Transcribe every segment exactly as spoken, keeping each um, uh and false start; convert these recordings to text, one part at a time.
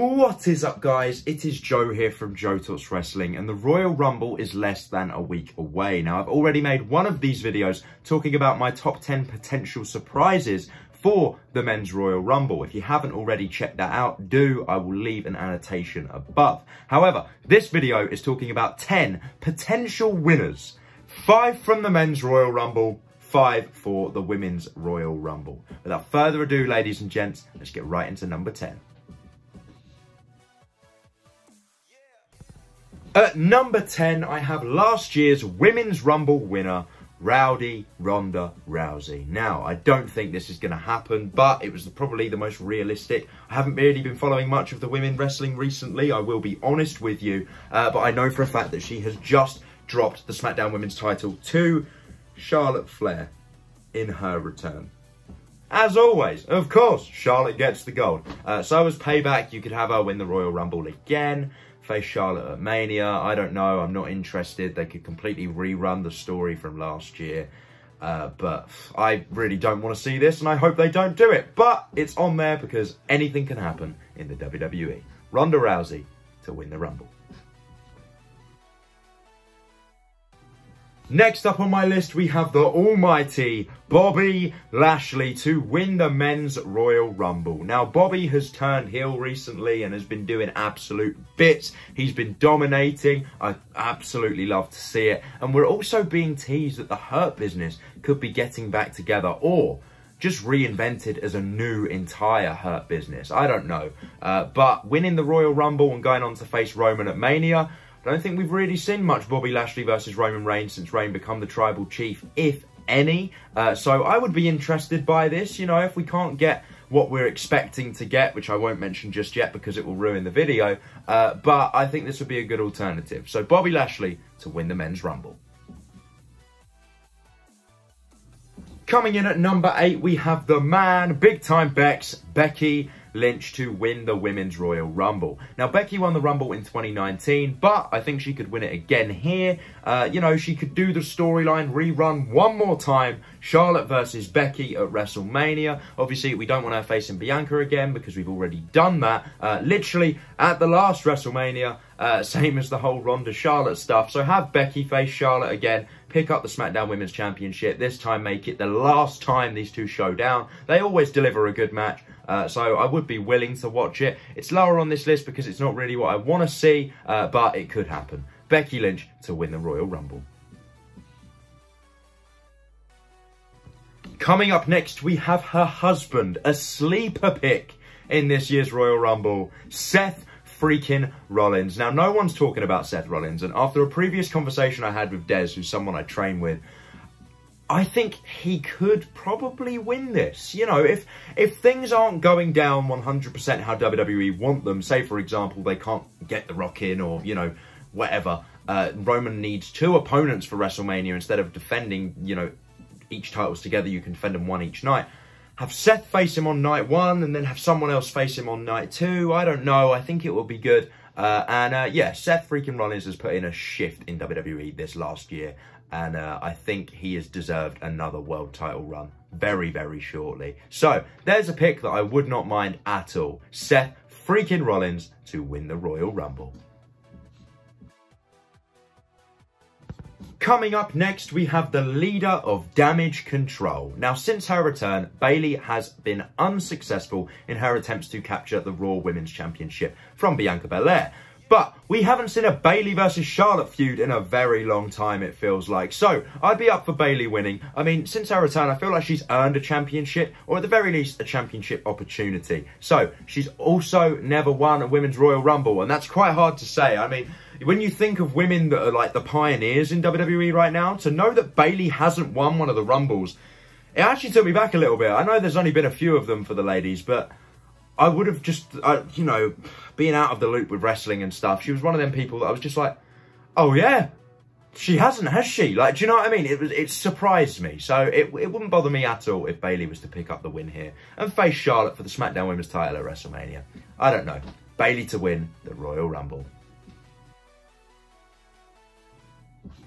What is up, guys? It is Joe here from Joe Talks Wrestling, and the Royal Rumble is less than a week away. Now, I've already made one of these videos talking about my top ten potential surprises for the Men's Royal Rumble. If you haven't already checked that out, do. I will leave an annotation above. However, this video is talking about ten potential winners. Five from the Men's Royal Rumble, five for the Women's Royal Rumble. Without further ado, ladies and gents, let's get right into number ten. At number ten, I have last year's Women's Rumble winner, Rowdy Ronda Rousey. Now, I don't think this is going to happen, but it was probably the most realistic. I haven't really been following much of the women wrestling recently, I will be honest with you, uh, but I know for a fact that she has just dropped the SmackDown Women's title to Charlotte Flair in her return. As always, of course, Charlotte gets the gold. Uh, so as payback, you could have her win the Royal Rumble again, face Charlotte at Mania. I don't know. I'm not interested. They could completely rerun the story from last year. Uh, but I really don't want to see this, and I hope they don't do it. But it's on there because anything can happen in the W W E. Ronda Rousey to win the Rumble. Next up on my list, we have the almighty Bobby Lashley to win the Men's Royal Rumble. Now, Bobby has turned heel recently and has been doing absolute bits. He's been dominating. I absolutely love to see it. And we're also being teased that the Hurt Business could be getting back together or just reinvented as a new entire Hurt Business. I don't know. Uh, but winning the Royal Rumble and going on to face Roman at Mania, I don't think we've really seen much Bobby Lashley versus Roman Reigns since Reigns become the Tribal Chief, if any. Uh, so I would be interested by this, you know, if we can't get what we're expecting to get, which I won't mention just yet because it will ruin the video. Uh, but I think this would be a good alternative. So Bobby Lashley to win the Men's Rumble. Coming in at number eight, we have the man, big time Bex, Becky Lynch to win the Women's Royal Rumble. Now, Becky won the Rumble in twenty nineteen, but I think she could win it again here. Uh, you know, she could do the storyline rerun one more time. Charlotte versus Becky at WrestleMania. Obviously, we don't want her facing Bianca again because we've already done that. Uh, literally, at the last WrestleMania, uh, same as the whole Ronda Charlotte stuff. So have Becky face Charlotte again. Pick up the SmackDown Women's Championship. This time, make it the last time these two show down. They always deliver a good match. Uh, so I would be willing to watch it. It's lower on this list because it's not really what I want to see, uh, but it could happen. Becky Lynch to win the Royal Rumble. Coming up next, we have her husband, a sleeper pick in this year's Royal Rumble, Seth freaking Rollins. Now, no one's talking about Seth Rollins, and after a previous conversation I had with Des, who's someone I train with, I think he could probably win this. You know, if if things aren't going down one hundred percent how W W E want them, say, for example, they can't get The Rock in or, you know, whatever, uh, Roman needs two opponents for WrestleMania instead of defending, you know, each titles together, you can defend them one each night. Have Seth face him on night one and then have someone else face him on night two. I don't know. I think it will be good. Uh, and uh, yeah, Seth freaking Rollins has put in a shift in W W E this last year. And uh, I think he has deserved another world title run very, very shortly. So there's a pick that I would not mind at all. Seth freaking Rollins to win the Royal Rumble. Coming up next, we have the leader of Damage Control. Now, since her return, Bayley has been unsuccessful in her attempts to capture the Raw Women's Championship from Bianca Belair. But we haven't seen a Bayley versus Charlotte feud in a very long time, it feels like. So I'd be up for Bayley winning. I mean, since her return, I feel like she's earned a championship, or at the very least, a championship opportunity. So she's also never won a Women's Royal Rumble, and that's quite hard to say. I mean, when you think of women that are like the pioneers in W W E right now, to know that Bayley hasn't won one of the Rumbles, it actually took me back a little bit. I know there's only been a few of them for the ladies, but I would have just, uh, you know, being out of the loop with wrestling and stuff, she was one of them people that I was just like, oh yeah, she hasn't, has she? Like, do you know what I mean? It was, it surprised me. So it, it wouldn't bother me at all if Bayley was to pick up the win here and face Charlotte for the SmackDown Women's title at WrestleMania. I don't know. Bayley to win the Royal Rumble.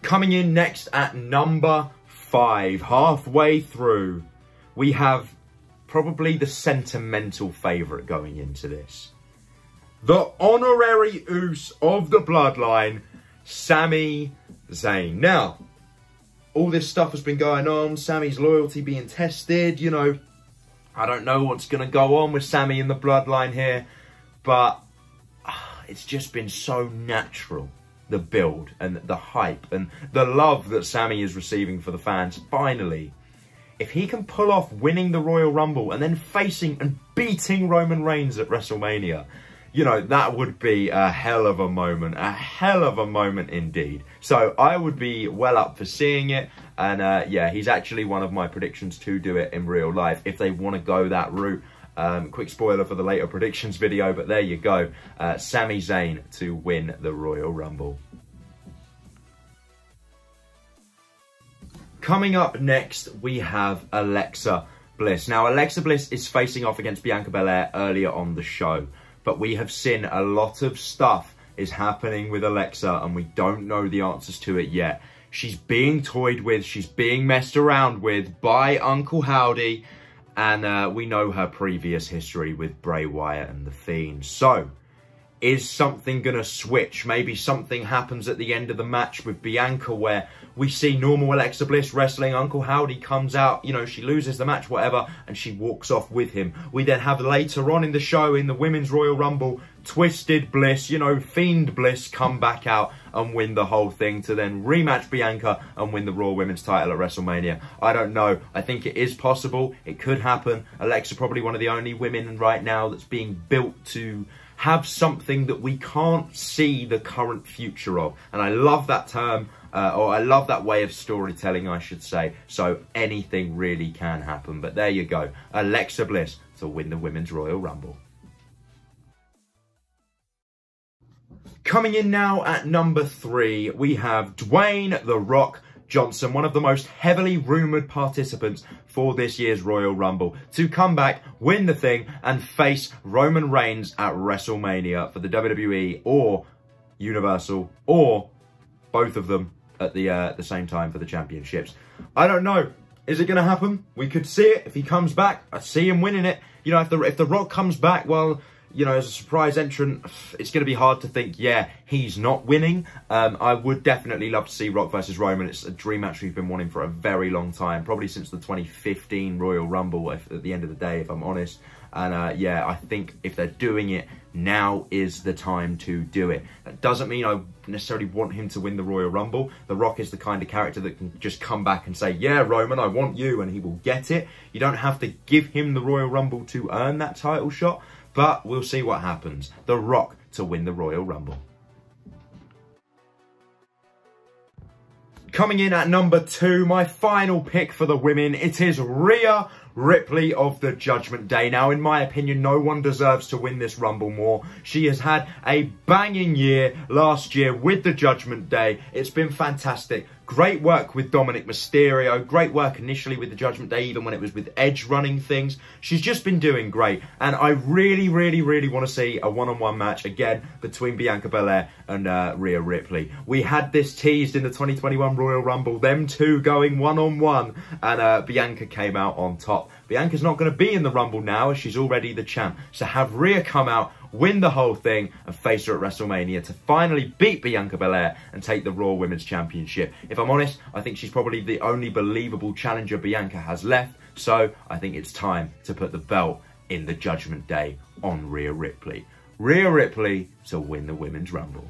Coming in next at number five, halfway through, we have probably the sentimental favourite going into this. the honorary Uso of the Bloodline, Sami Zayn. Now, all this stuff has been going on, Sami's loyalty being tested, you know, I don't know what's going to go on with Sami and the Bloodline here, but uh, it's just been so natural, the build and the hype and the love that Sami is receiving for the fans. Finally, if he can pull off winning the Royal Rumble and then facing and beating Roman Reigns at WrestleMania, you know, that would be a hell of a moment, a hell of a moment indeed. So I would be well up for seeing it. And uh, yeah, he's actually one of my predictions to do it in real life if they want to go that route. Um, quick spoiler for the later predictions video, but there you go. Uh, Sami Zayn to win the Royal Rumble. Coming up next, we have Alexa Bliss. Now, Alexa Bliss is facing off against Bianca Belair earlier on the show. But we have seen a lot of stuff is happening with Alexa and we don't know the answers to it yet. She's being toyed with, she's being messed around with by Uncle Howdy. And uh, we know her previous history with Bray Wyatt and The Fiend. So, is something going to switch? Maybe something happens at the end of the match with Bianca where we see normal Alexa Bliss wrestling. Uncle Howdy comes out, you know, she loses the match, whatever, and she walks off with him. We then have later on in the show, in the Women's Royal Rumble, Twisted Bliss, you know, Fiend Bliss, come back out and win the whole thing to then rematch Bianca and win the Raw Women's title at WrestleMania. I don't know. I think it is possible. It could happen. Alexa probably one of the only women right now that's being built to have something that we can't see the current future of. And I love that term, uh, or I love that way of storytelling, I should say. So anything really can happen. But there you go. Alexa Bliss to win the Women's Royal Rumble. Coming in now at number three, we have Dwayne "The Rock" Johnson, one of the most heavily rumoured participants for this year's Royal Rumble, to come back, win the thing, and face Roman Reigns at WrestleMania for the W W E or Universal, or both of them at the, uh, the same time for the championships. I don't know. Is it going to happen? We could see it. If he comes back, I see him winning it. You know, if the, if the Rock comes back, well, you know, as a surprise entrant, it's going to be hard to think, yeah, he's not winning. Um, I would definitely love to see Rock versus Roman. It's a dream match we've been wanting for a very long time, probably since the twenty fifteen Royal Rumble, if, at the end of the day, if I'm honest. And uh, yeah, I think if they're doing it, now is the time to do it. That doesn't mean I necessarily want him to win the Royal Rumble. The Rock is the kind of character that can just come back and say, yeah, Roman, I want you, and he will get it. You don't have to give him the Royal Rumble to earn that title shot. But we'll see what happens. The Rock to win the Royal Rumble. Coming in at number two, my final pick for the women, it is Rhea Ripley of the Judgment Day. Now, in my opinion, no one deserves to win this Rumble more. She has had a banging year last year with the Judgment Day. It's been fantastic. Great work with Dominic Mysterio. Great work initially with the Judgment Day, even when it was with Edge running things. She's just been doing great. And I really, really, really want to see a one-on-one match again between Bianca Belair and uh, Rhea Ripley. We had this teased in the twenty twenty-one Royal Rumble, them two going one-on-one, and uh, Bianca came out on top. Bianca's not going to be in the Rumble now, as she's already the champ. So have Rhea come out, win the whole thing, and face her at WrestleMania to finally beat Bianca Belair and take the Raw Women's Championship. If I'm honest, I think she's probably the only believable challenger Bianca has left, so I think it's time to put the belt in the Judgment Day on Rhea Ripley. Rhea Ripley to win the Women's Rumble.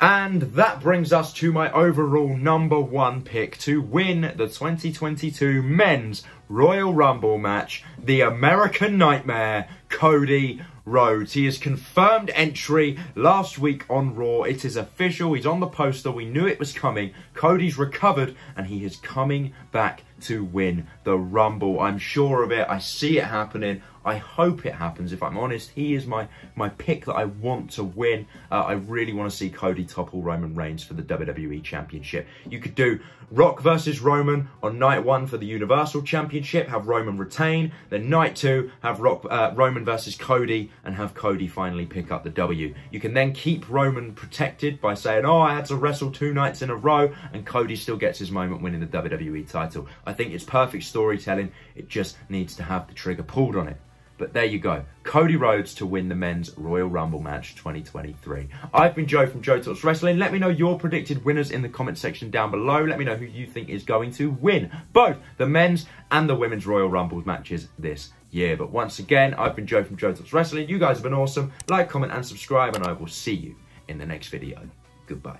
And that brings us to my overall number one pick to win the twenty twenty-two Men's Royal Rumble match, the American Nightmare, Cody Rhodes. He is confirmed entry last week on Raw. It is official. He's on the poster. We knew it was coming. Cody's recovered and he is coming back to win the Rumble. I'm sure of it. I see it happening. I hope it happens, if I'm honest. He is my, my pick that I want to win. Uh, I really want to see Cody topple Roman Reigns for the W W E Championship. You could do Rock versus Roman on night one for the Universal Championship, have Roman retain. Then night two, have Rock, uh, Roman versus Cody and have Cody finally pick up the W. You can then keep Roman protected by saying, oh, I had to wrestle two nights in a row, and Cody still gets his moment winning the W W E title. I think it's perfect storytelling. It just needs to have the trigger pulled on it. But there you go. Cody Rhodes to win the Men's Royal Rumble match twenty twenty-three. I've been Joe from Joe Talks Wrestling. Let me know your predicted winners in the comment section down below. Let me know who you think is going to win both the Men's and the Women's Royal Rumble matches this year. But once again, I've been Joe from Joe Talks Wrestling. You guys have been awesome. Like, comment, and subscribe, and I will see you in the next video. Goodbye.